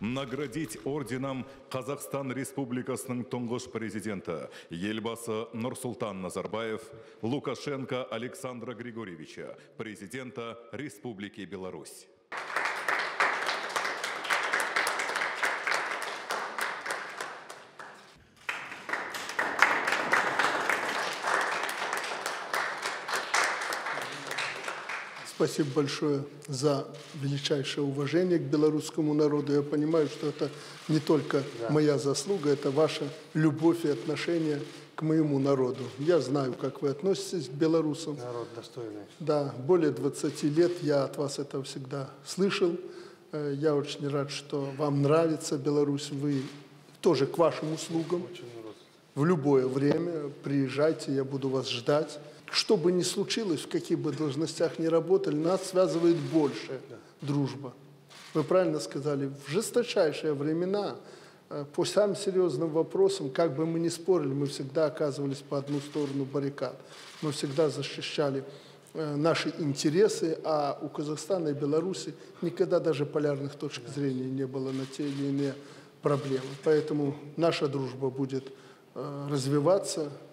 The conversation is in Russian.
наградить орденом Казахстан Республикасының тұңғыш президенті елбасы Нурсултан Назарбаев Лукашенко Александра Григорьевича, президента Республики Беларусь. Спасибо большое за величайшее уважение к белорусскому народу. Я понимаю, что это не только моя заслуга, это ваша любовь и отношение к моему народу. Я знаю, как вы относитесь к белорусам. Народ достойный. Да, более 20 лет я от вас этого всегда слышал. Я очень рад, что вам нравится Беларусь. Вы тоже к вашим услугам. В любое время приезжайте, я буду вас ждать. Что бы ни случилось, в каких бы должностях ни работали, нас связывает больше дружба. Вы правильно сказали, в жесточайшие времена, по самым серьезным вопросам, как бы мы ни спорили, мы всегда оказывались по одну сторону баррикад. Мы всегда защищали наши интересы, а у Казахстана и Беларуси никогда даже полярных точек зрения не было на те или иные проблемы. Поэтому наша дружба будет развиваться.